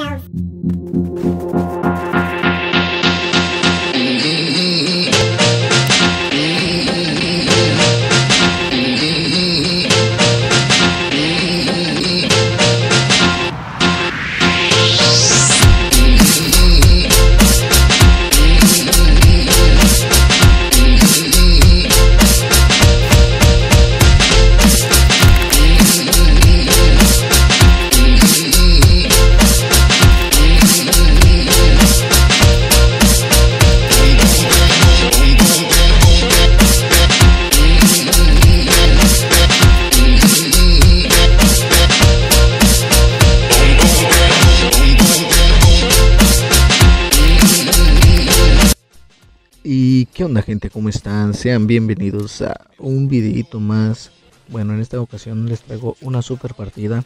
myself. Y qué onda, gente, ¿cómo están? Sean bienvenidos a un videito más. Bueno, en esta ocasión les traigo una super partida.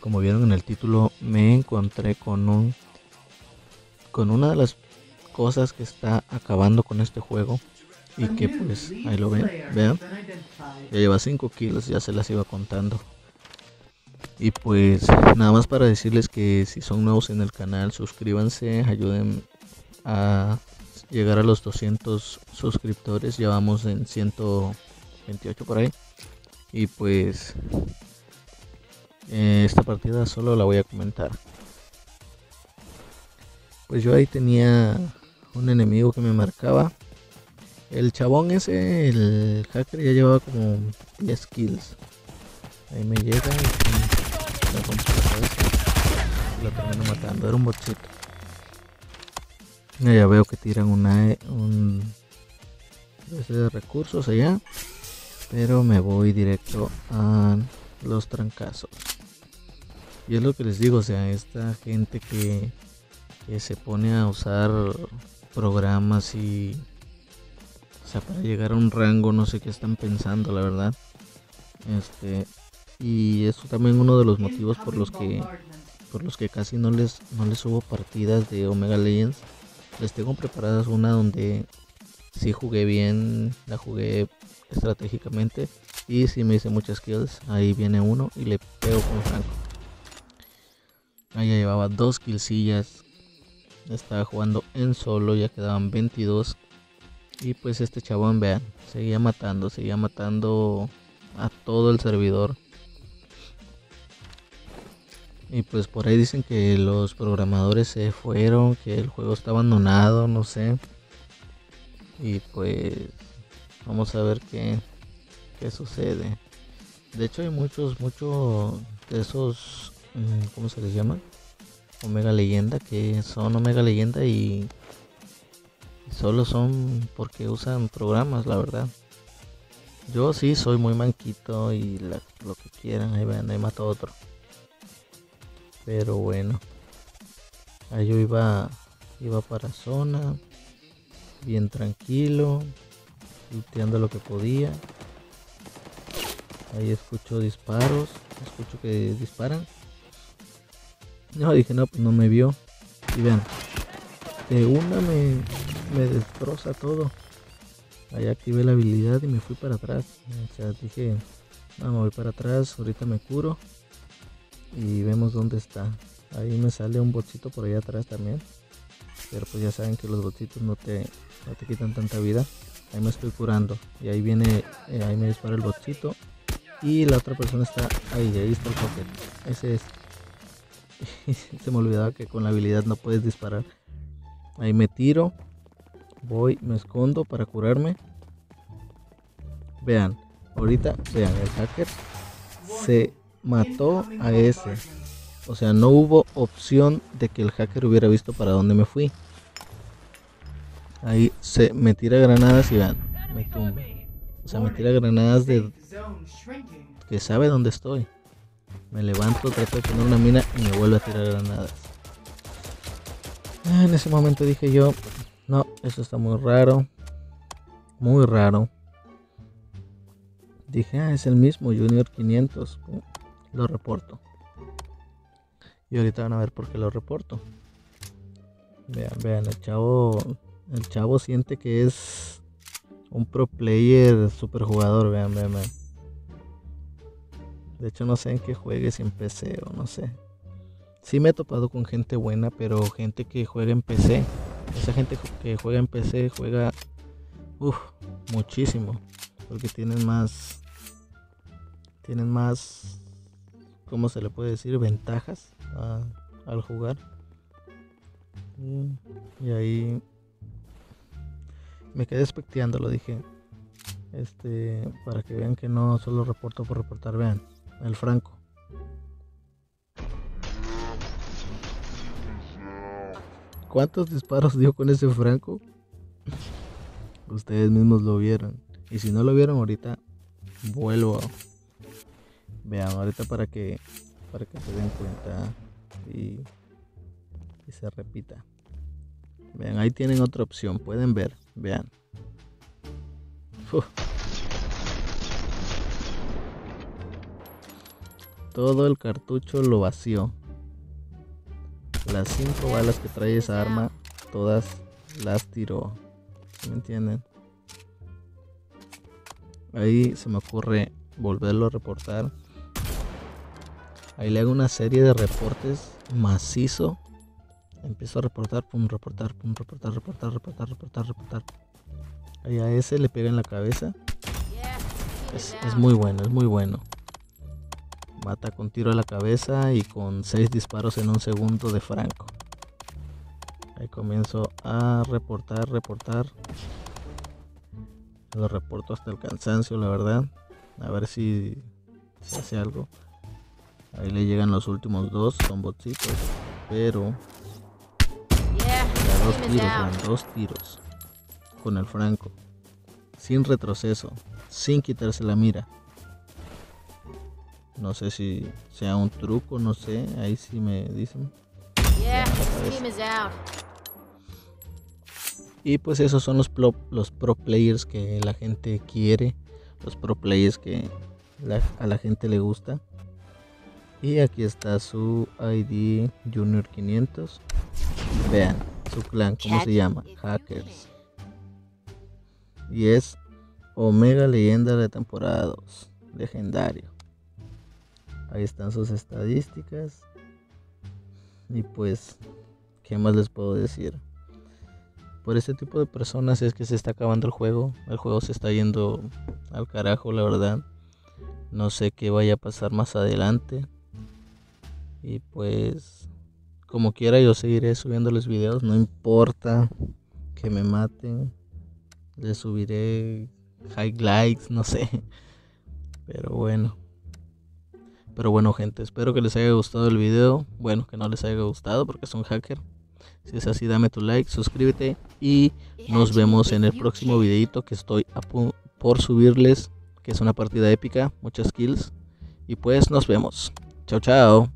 Como vieron en el título, me encontré con una de las cosas que está acabando con este juego. Y que pues, ahí lo ven, vean. Ya lleva 5 kills, ya se las iba contando. Y pues, nada más para decirles que si son nuevos en el canal, suscríbanse, ayuden a llegar a los 200 suscriptores. Ya vamos en 128 por ahí. Y pues esta partida solo la voy a comentar. Pues yo ahí tenía un enemigo que me marcaba. El chabón ese, el hacker, ya llevaba como 10 kills. Ahí me llega y me rompo la cabeza. Lo termino matando, era un botcito. Ya veo que tiran un de recursos allá, pero me voy directo a los trancazos. Y es lo que les digo, o sea, esta gente que se pone a usar programas y, o sea, para llegar a un rango, no sé qué están pensando, la verdad. Y esto también uno de los motivos por los que casi no les subo partidas de Omega Legends. Les tengo preparadas una donde sí jugué bien, la jugué estratégicamente y sí me hice muchas kills. Ahí viene uno y le pego con Franco. Ahí ya llevaba 2 killsillas. Estaba jugando en solo, ya quedaban 22. Y pues este chabón, vean, seguía matando a todo el servidor. Y pues por ahí dicen que los programadores se fueron, que el juego está abandonado, no sé. Y pues vamos a ver qué sucede. De hecho hay muchos de esos, ¿cómo se les llama? Omega Legenda, que son Omega Legenda y solo son porque usan programas, la verdad. Yo sí soy muy manquito y lo que quieran, ahí vean, ahí mato a otro. Pero bueno, ahí yo iba para zona, bien tranquilo, looteando lo que podía. Ahí escucho disparos, escucho que disparan. No, dije no, pues no me vio. Y vean, de una me destroza todo. Ahí activé la habilidad y me fui para atrás. O sea, dije, no, me voy para atrás, ahorita me curo. Y vemos dónde está. Ahí me sale un botcito por allá atrás también, pero pues ya saben que los botitos no te quitan tanta vida. Ahí me estoy curando y ahí viene, ahí me dispara el botcito y la otra persona está ahí. Ahí está el pocket, ese es. Se me olvidaba que con la habilidad no puedes disparar. Ahí me tiro, voy, me escondo para curarme. Vean, ahorita vean, el hacker se mató a ese. O sea, no hubo opción de que el hacker hubiera visto para dónde me fui. Ahí se me tira granadas y vean, me tumba. O sea, me tira granadas de que sabe dónde estoy. Me levanto, trato de poner una mina y me vuelve a tirar granadas. En ese momento dije yo, no, eso está muy raro, muy raro. Dije, ah, es el mismo Junior 500. Lo reporto. Y ahorita van a ver por qué lo reporto. Vean, el chavo siente que es un pro player, super jugador. Vean. De hecho no sé en qué juegue, si en PC o no sé. Sí me he topado con gente buena, pero gente que juega en PC, esa gente que juega en PC juega muchísimo, porque tienen más, ¿cómo se le puede decir?, ventajas al jugar. Y ahí me quedé expecteando, lo dije, para que vean que no solo reporto por reportar. Vean, el Franco. ¿Cuántos disparos dio con ese Franco? Ustedes mismos lo vieron. Y si no lo vieron, ahorita vuelvo. Vean, ahorita para que se den cuenta y se repita. Vean, ahí tienen otra opción. Pueden ver, vean. Todo el cartucho lo vació. Las 5 balas que trae esa arma, todas las tiró. ¿Me entienden? Ahí se me ocurre volverlo a reportar. Ahí le hago una serie de reportes macizo. Empiezo a reportar, pum, reportar, pum, reportar, reportar, reportar, reportar, reportar. Ahí a ese le pega en la cabeza. Es muy bueno, es muy bueno. Mata con tiro a la cabeza y con 6 disparos en un segundo de Franco. Ahí comienzo a reportar. Lo reporto hasta el cansancio, la verdad. A ver si se hace algo. Ahí le llegan los últimos 2, son botsitos. Pero... ya 2 tiros, man, 2 tiros. Con el Franco. Sin retroceso. Sin quitarse la mira. No sé si sea un truco, no sé. Ahí sí me dicen. Y pues esos son los pro players que la gente quiere, los pro players que a la gente le gusta. Y aquí está su ID, Junior 500. Vean, su clan, ¿cómo se llama? Hackers. Y es Omega Leyenda de temporada 2, legendario. Ahí están sus estadísticas. Y pues, ¿qué más les puedo decir? Por este tipo de personas es que se está acabando el juego. El juego se está yendo al carajo, la verdad. No sé qué vaya a pasar más adelante. Y pues, como quiera, yo seguiré subiendo los videos. No importa que me maten. Les subiré highlights, no sé. Pero bueno, gente, espero que les haya gustado el video. Bueno, que no les haya gustado porque es un hacker. Si es así, dame tu like, suscríbete y nos vemos en el próximo videito que estoy por subirles, que es una partida épica, muchas kills. Y pues nos vemos. Chao, chao.